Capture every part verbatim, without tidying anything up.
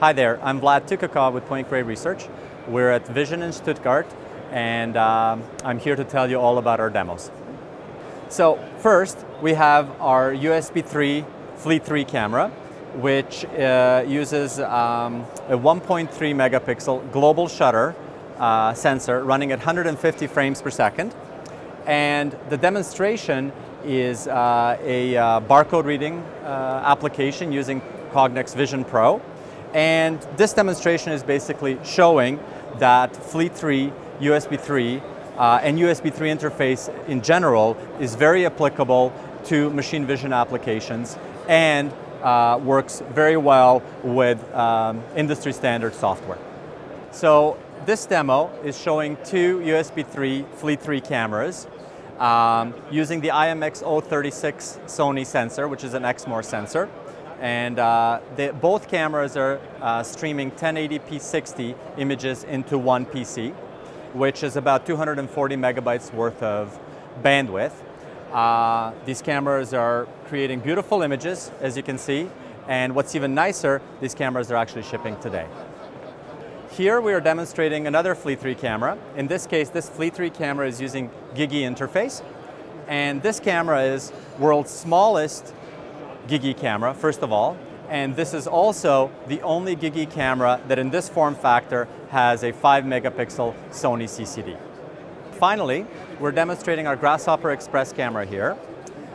Hi there, I'm Vlad Tukakov with Point Grey Research. We're at Vision in Stuttgart, and um, I'm here to tell you all about our demos. So first, we have our U S B three Flea three camera, which uh, uses um, a one point three megapixel global shutter uh, sensor running at one hundred fifty frames per second. And the demonstration is uh, a uh, barcode reading uh, application using Cognex Vision Pro. And this demonstration is basically showing that Flea three, U S B three, uh, and U S B three interface in general is very applicable to machine vision applications and uh, works very well with um, industry standard software. So this demo is showing two U S B three Flea three cameras um, using the I M X zero thirty-six Sony sensor, which is an Exmor sensor. And uh, they, both cameras are uh, streaming ten eighty p sixty images into one P C, which is about two hundred forty megabytes worth of bandwidth. Uh, these cameras are creating beautiful images, as you can see, and what's even nicer, these cameras are actually shipping today. Here we are demonstrating another Flea three camera. In this case, this Flea three camera is using GigE interface, and this camera is world's smallest GigE camera, first of all, and this is also the only GigE camera that in this form factor has a five megapixel Sony C C D. Finally, we're demonstrating our Grasshopper Express camera here.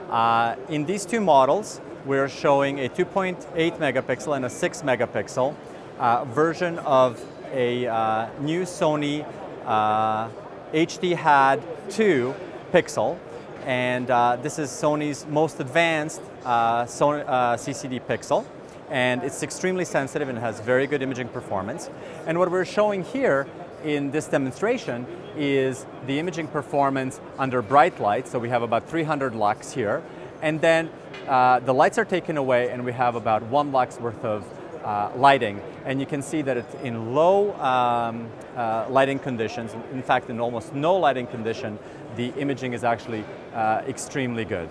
Uh, in these two models, we're showing a two point eight megapixel and a six megapixel uh, version of a uh, new Sony uh, H A D two pixel. And uh, this is Sony's most advanced uh, Sony, uh, C C D pixel, and it's extremely sensitive and has very good imaging performance. And what we're showing here in this demonstration is the imaging performance under bright lights. So we have about three hundred lux here, and then uh, the lights are taken away and we have about one lux worth of uh, lighting. And you can see that it's in low um, uh, lighting conditions, in fact in almost no lighting condition, the imaging is actually uh, extremely good.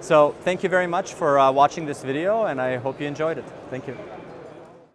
So thank you very much for uh, watching this video, and I hope you enjoyed it. Thank you.